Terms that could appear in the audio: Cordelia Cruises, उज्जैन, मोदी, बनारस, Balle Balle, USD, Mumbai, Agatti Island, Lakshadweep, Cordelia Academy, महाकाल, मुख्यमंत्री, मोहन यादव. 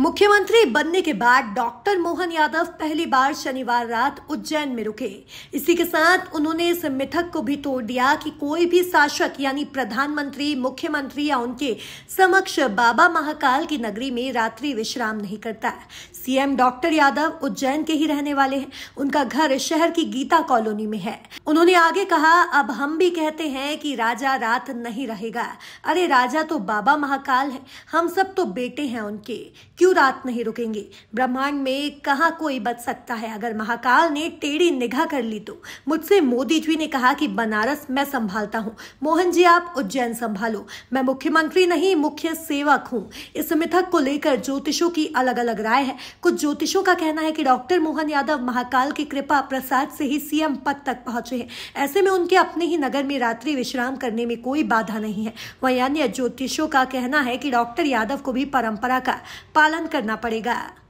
मुख्यमंत्री बनने के बाद डॉक्टर मोहन यादव पहली बार शनिवार रात उज्जैन में रुके। इसी के साथ उन्होंने इस मिथक को भी तोड़ दिया कि कोई भी शासक यानी प्रधानमंत्री, मुख्यमंत्री या उनके समक्ष बाबा महाकाल की नगरी में रात्रि विश्राम नहीं करता। सीएम डॉक्टर यादव उज्जैन के ही रहने वाले हैं। उनका घर शहर की गीता कॉलोनी में है। उन्होंने आगे कहा, अब हम भी कहते हैं कि राजा रात नहीं रहेगा। अरे राजा तो बाबा महाकाल है, हम सब तो बेटे हैं उनके, क्यों रात नहीं रुकेंगे। ब्रह्मांड में कहां कोई बच सकता है, अगर महाकाल ने टेढ़ी निगाह कर ली तो। मुझसे मोदी जी ने कहा कि बनारस मैं संभालता हूं, मोहन जी आप उज्जैन संभालो, मैं मुख्यमंत्री नहीं मुख्य सेवक हूं। इस मिथक को लेकर ज्योतिषों की अलग अलग राय है। कुछ ज्योतिषों का कहना है कि डॉक्टर मोहन यादव महाकाल की कृपा प्रसाद से ही सीएम पद तक पहुंचे हैं, ऐसे में उनके अपने ही नगर में रात्रि विश्राम करने में कोई बाधा नहीं है। वहीं अन्य ज्योतिषों का कहना है कि डॉक्टर यादव को भी परंपरा का पालन करना पड़ेगा।